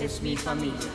es mi familia.